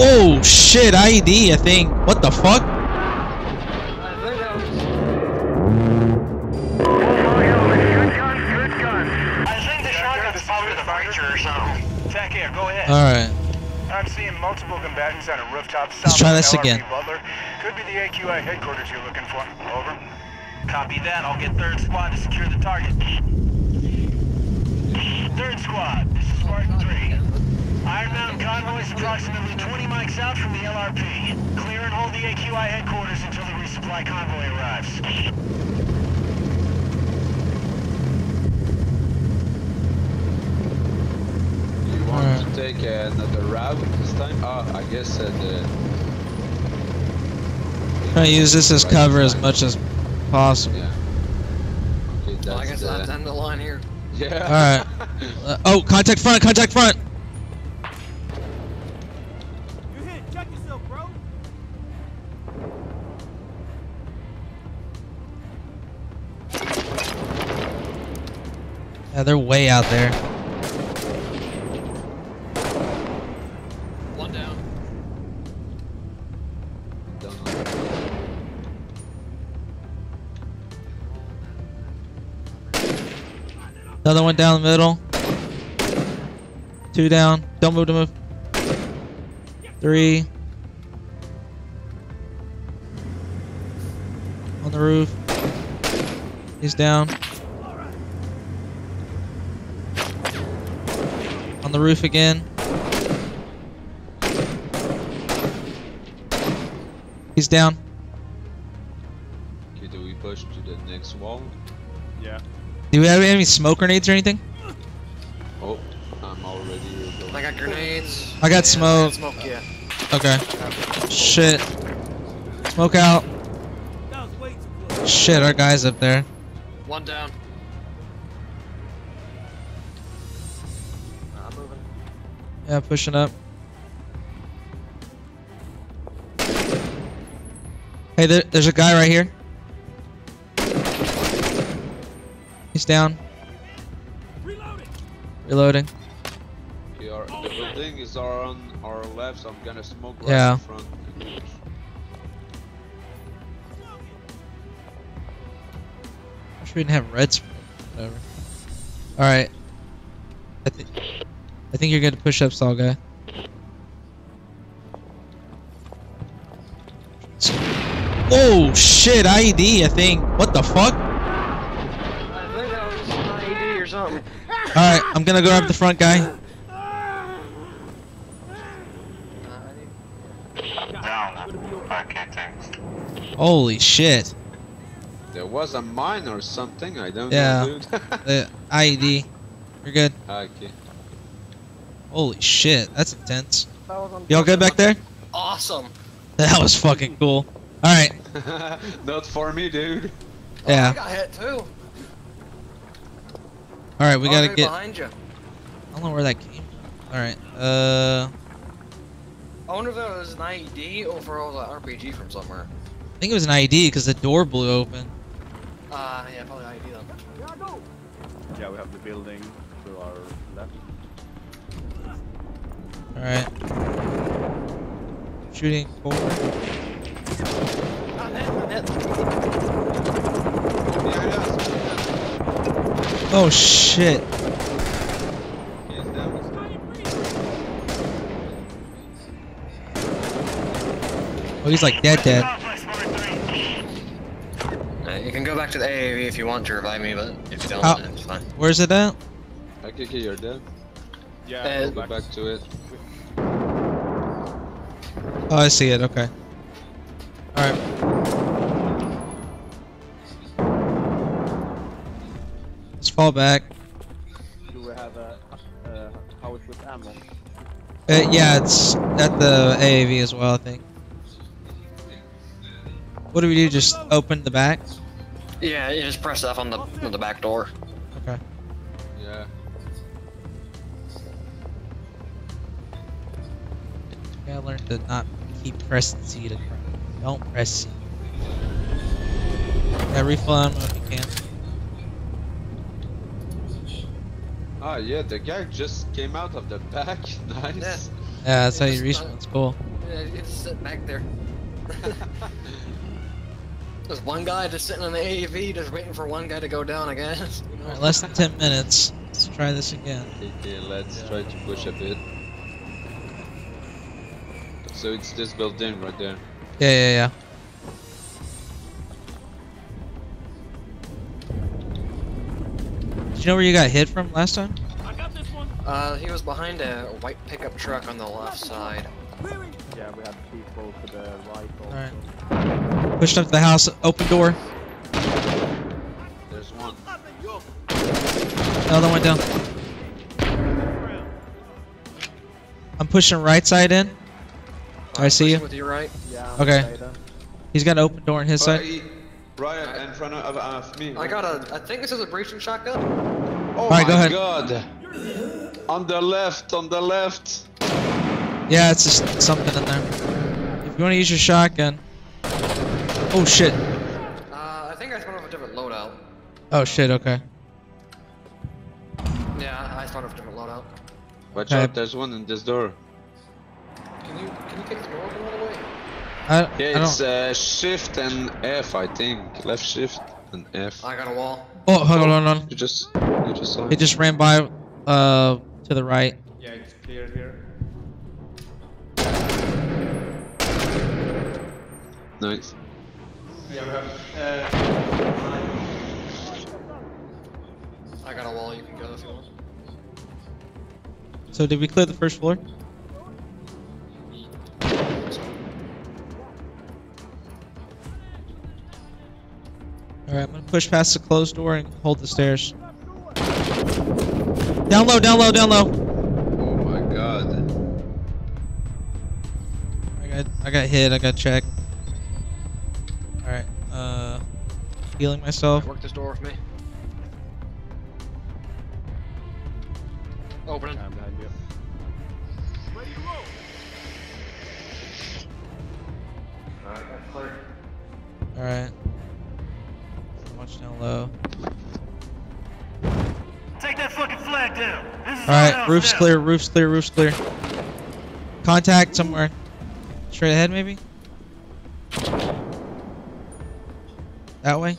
Oh shit, IED, I think. What the fuck? I think the shotgun is probably the breacher or something. Tech air, go ahead. Alright. I'm seeing multiple combatants on a rooftop south. Let's try this again. Butler. Could be the AQI headquarters you're looking for. Over. Copy that. I'll get third squad to secure the target. Third squad, this is Spartan 3. Ironbound convoy is approximately 20 mics out from the LRP. Clear and hold the AQI headquarters until the resupply convoy arrives. You want to take another route this time? Oh, I guess try to use this as cover as much as possible. Yeah. Okay, that's, well, I guess I'll have to end the line here. Yeah. Alright. Oh, contact front, contact front! You hit, check yourself, bro! Yeah, they're way out there. One down. Another one down the middle. Two down. Don't move to move. Three. On the roof. He's down. On the roof again. He's down. Okay, do we push to the next wall? Yeah. Do we have any smoke grenades or anything? Oh, I'm already here. I got grenades. I got smoke. Smoke, yeah. Okay. Shit. Smoke out. Shit, our guy's up there. One down. I'm moving. Yeah, pushing up. Hey, there's a guy right here. He's down. Reloading. Okay, the building is on our left, so I'm gonna smoke right in front. I wish we didn't have red smoke. Whatever. Alright. I think you're gonna push up, Saw guy. Oh shit, IED, I think. What the fuck? Alright, I'm gonna go up the front guy. Down. Okay, thanks. Holy shit. There was a mine or something, I don't know. The IED. You're good. Okay. Holy shit, that's intense. Y'all good back there? Awesome. That was fucking cool. Alright. Not for me, dude. Yeah. I got hit too. Alright, we gotta get behind you. I don't know where that came from. Alright, I wonder if that was an IED or if it was an RPG from somewhere. I think it was an IED because the door blew open. Yeah, probably an IED then. Yeah, we have the building to our left. Alright. Shooting forward. Oh shit. Oh, he's like dead. You can go back to the AAV if you want to revive me, but if you don't, then it's fine. Where's it at? I can get your dead. Yeah, I'll go back to it. Oh, I see it, okay. Alright. Fall back. Do we have a pouch with ammo? Yeah, it's at the AAV as well, I think. What do we do? Just open the back? Yeah, you just press F on the back door. Okay. Yeah. I learned to not keep pressing C to cry. Don't press C. Yeah, refill ammo if you can. Ah, yeah, the guy just came out of the back. Nice. Yeah. Yeah, that's how you reach one. It's cool. Yeah, you just sit back there. There's one guy just sitting on the AAV, just waiting for one guy to go down, I guess. You know? All right, less than 10 minutes. Let's try this again. Okay, let's try to push a bit. So it's just built in right there. Yeah, yeah, yeah. Do you know where you got hit from last time? I got this one. He was behind a white pickup truck on the left side. Yeah, we had people to the right. Alright. Pushed up to the house, open door. There's one. Another one down. I'm pushing right side in. I see you. With your right. Yeah, okay. He's got an open door on his side. Brian, in front of me. I got a. I think this is a breaching shotgun. Oh all right, my go ahead. God! On the left, on the left. Yeah, it's just something in there. If you want to use your shotgun. Oh shit. I think I started with a different loadout. Oh shit. Okay. Yeah, I started with a different loadout. Watch out! There's one in this door. Can you take the door open all the way? Yeah, it's shift and F, I think. Left shift and F. I got a wall. Oh, hold on. You just saw it. It just ran by, to the right. Yeah, it's clear here. Nice. Yeah, we have. I got a wall. You can go if you want. So did we clear the first floor? Alright, I'm gonna push past the closed door and hold the stairs. Down low, down low, down low! Oh my god. I got hit, I got checked. Alright, healing myself. Work this door with me. Open it. I'm behind you. Ready to roll! Alright, that's clear. Alright. Watch down low. Take that fucking flag down. Alright, roof's down. Clear, roof's clear, roof's clear. Contact somewhere. Straight ahead, maybe? That way?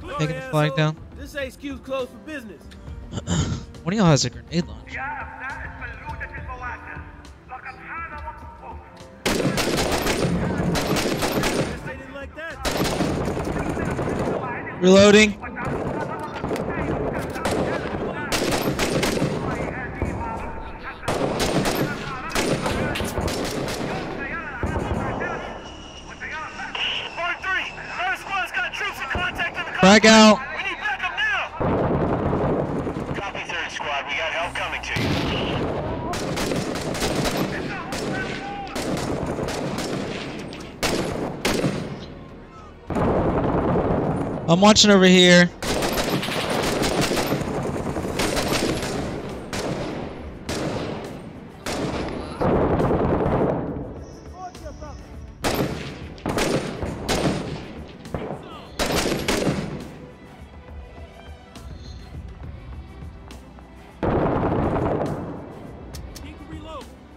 Glory, taking the flag asshole. Down. This HQ's closed for business. One of y'all has a grenade launcher. Reloading. Frag out. We need backup now. Copy, third squad. We got help coming to you. I'm watching over here.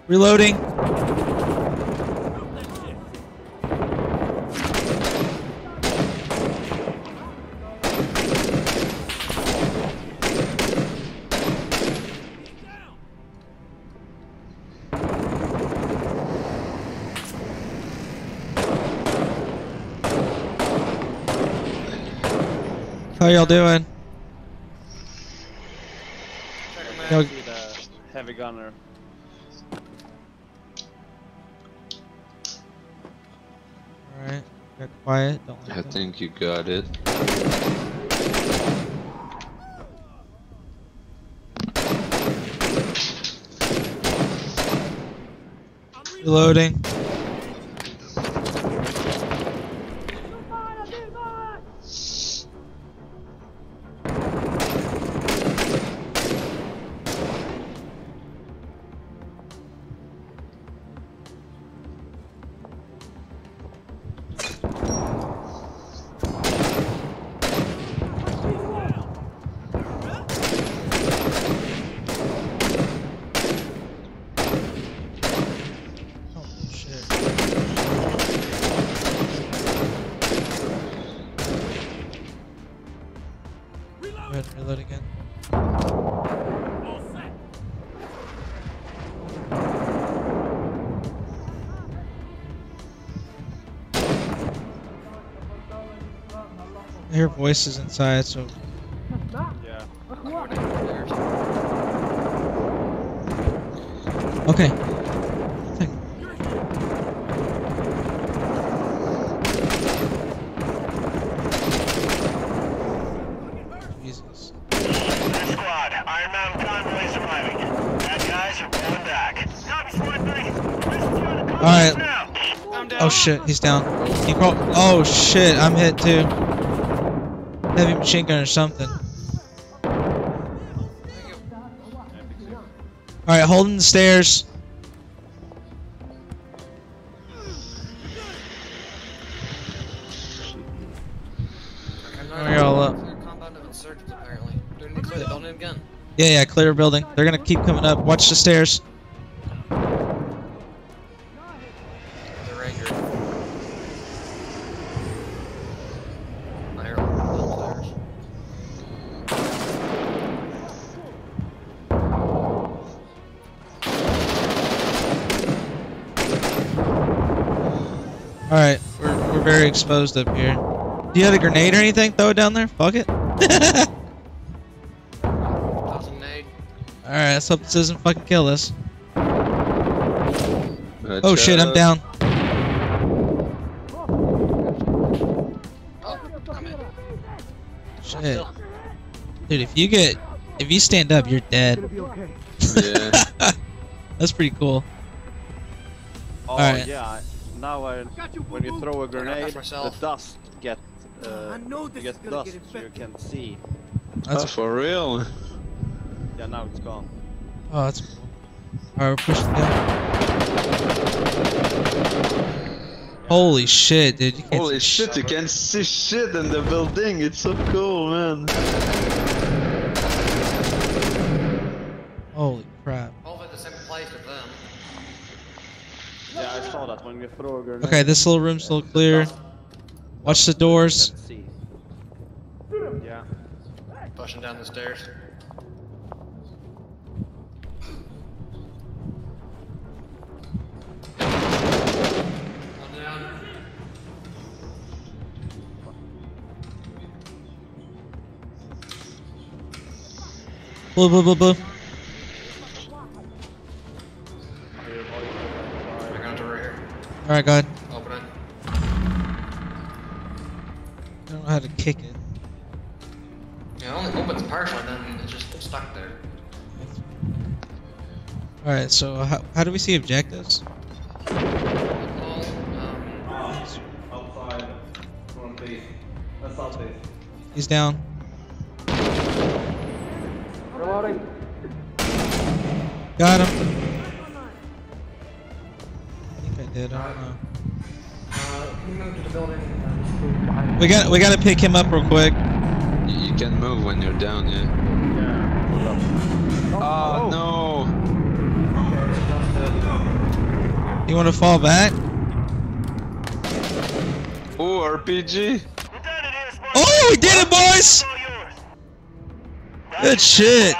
Reloading. How y'all doing? Check him out. Heavy gunner. Alright, got quiet. Don't I think you got it. Reloading. hear voices inside, so... Yeah. Okay. Jesus. This squad, Ironbound convoys arriving. Bad guys are going back. Alright. Oh shit, he's down. He crawled. Oh shit, I'm hit too. Heavy machine gun or something. Alright, holding the stairs. We're all up. Yeah, clear building. They're gonna keep coming up. Watch the stairs. Alright, we're very exposed up here. Do you have a grenade or anything? Throw it down there? Fuck it. Alright, let's hope this doesn't fucking kill us. Gotcha. Oh shit, I'm down. Shit. Dude, if you stand up, you're dead. Yeah. That's pretty cool. Oh, alright. Yeah. Now when you throw a grenade, the dust gets dust, you can see. That's for real. Yeah, now it's gone. Oh, that's cool. Alright, we're pushing down. Holy shit, dude. Holy shit, you can see shit in the building. It's so cool, man. Holy crap. Yeah, I saw that when you throw a grenade. Okay, this little room's still clear. Watch the doors. Yeah. Pushing down the stairs. Blue, blue, blue, blue. Alright, go ahead. Open it. I don't know how to kick it. Yeah, it only opens partially, then it's just stuck there. Alright, so how do we see objectives? Outside, front base. That's out base. He's down. Reloading. Got him. I don't know. We gotta pick him up real quick. You can move when you're down, yeah. Oh no! You wanna fall back? Oh, RPG! Oh, we did it, boys! Good shit!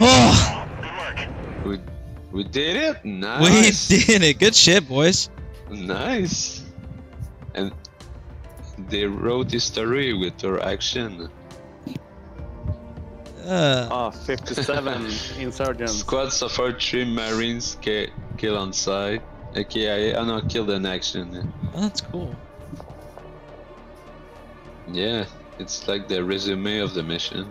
Oh! We did it? Nice. We did it. Good shit, boys. Nice. And they wrote history with our action. 57 insurgents. Squad suffered 3 Marines kill on site. AQI, oh no, killed in action. Oh, that's cool. Yeah, it's like the resume of the mission.